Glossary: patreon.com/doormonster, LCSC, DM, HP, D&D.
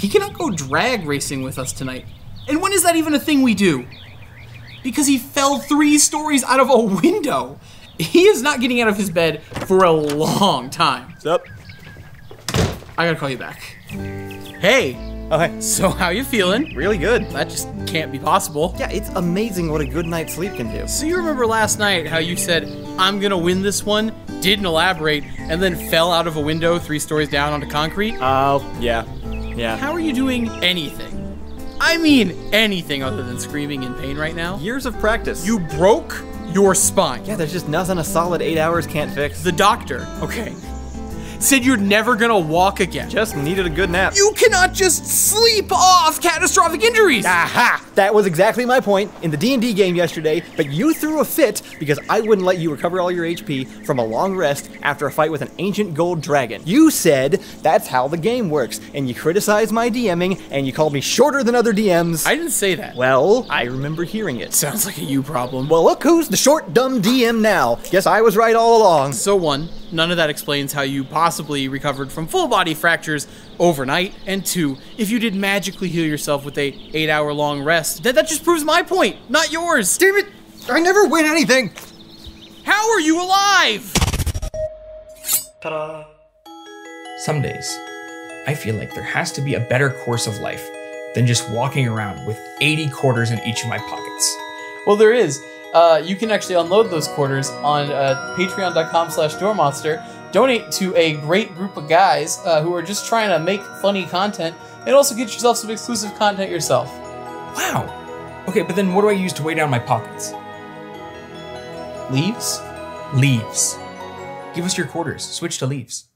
He cannot go drag racing with us tonight. And when is that even a thing we do? Because he fell 3 stories out of a window. He is not getting out of his bed for a long time. What's up? I gotta call you back. Hey. Oh, hey. So how you feeling? Really good. That just can't be possible. Yeah, it's amazing what a good night's sleep can do. So you remember last night how you said, I'm gonna win this one, didn't elaborate, and then fell out of a window 3 stories down onto concrete? Yeah. How are you doing anything? I mean anything other than screaming in pain right now. Years of practice. You broke your spine. Yeah, there's just nothing a solid 8 hours can't fix. The doctor, okay, said you're never gonna walk again. Just needed a good nap. You cannot just sleep off catastrophic injuries. Aha, that was exactly my point in the D&D game yesterday, but you threw a fit because I wouldn't let you recover all your HP from a long rest after a fight with an ancient gold dragon. You said that's how the game works, and you criticized my DMing, and you called me shorter than other DMs. I didn't say that. Well, I remember hearing it. Sounds like a you problem. Well, look who's the short, dumb DM now. Guess I was right all along. So one, none of that explains how you possibly recovered from full body fractures overnight. And two, if you did magically heal yourself with a 8 hour long rest, that just proves my point, not yours. Damn it, I never win anything. How are you alive? Ta-da. Some days, I feel like there has to be a better course of life than just walking around with 80 quarters in each of my pockets. Well, there is. You can actually unload those quarters on patreon.com/doormonster, donate to a great group of guys who are just trying to make funny content, and also get yourself some exclusive content yourself. Wow. Okay, but then what do I use to weigh down my pockets? Leaves? Leaves. Give us your quarters. Switch to leaves.